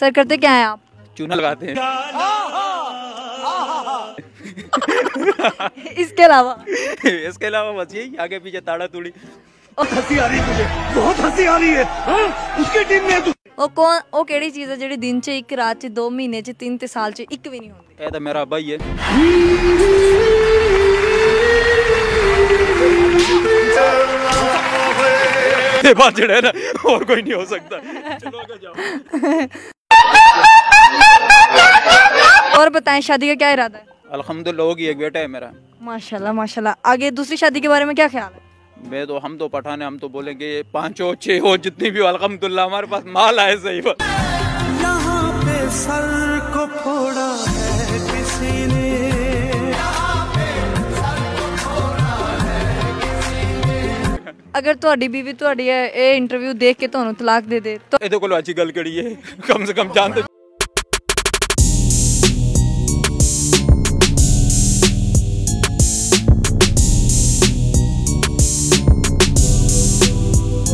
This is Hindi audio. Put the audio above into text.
सर करते क्या है आप? चूना लगाते हैं। इसके अलावा बस यही आगे पीछे ताड़ा तूड़ी। हंसी आ रही है मुझे, बहुत हंसी आ रही है। उसकी टीम में ਉਹ ਕੌਣ ਉਹ ਕਿਹੜੀ ਚੀਜ਼ ਹੈ ਜਿਹੜੀ ਦਿਨ 'ਚ ਇੱਕ ਰਾਤ 'ਚ ਦੋ ਮਹੀਨੇ 'ਚ ਤਿੰਨ ਤੇ ਸਾਲ 'ਚ ਇੱਕ ਵੀ ਨਹੀਂ ਹੁੰਦੀ? ਇਹ ਤਾਂ ਮੇਰਾ ਅੱਬਾ ਹੀ ਹੈ। ਇਹ ਬਾਤ ਜਿਹੜਾ ਨਾ ਹੋਰ ਕੋਈ ਨਹੀਂ ਹੋ ਸਕਦਾ। ਚਲੋ आगे जाओ। और बताएं शादी का क्या इरादा है? अल्हम्दुलिल्लाह होगी, एक बेटा है मेरा। माशाल्लाह माशाल्लाह। आगे दूसरी शादी के बारे में क्या ख्याल है? मैं तो हम तो पठान है, हम तो बोलेंगे 5 हो 6 हो जितनी भी हो, अल्हम्दुलिल्लाह हमारे पास माल आए। सही बात। यहाँ पे सर को फोड़ा है किसी ने, अगर तुहाडी बीवी तुहाडी ए इंटरव्यू देख के तुहानू तलाक दे दे तो ए तो कोई अच्छी गल कड़ी है। कम से कम जान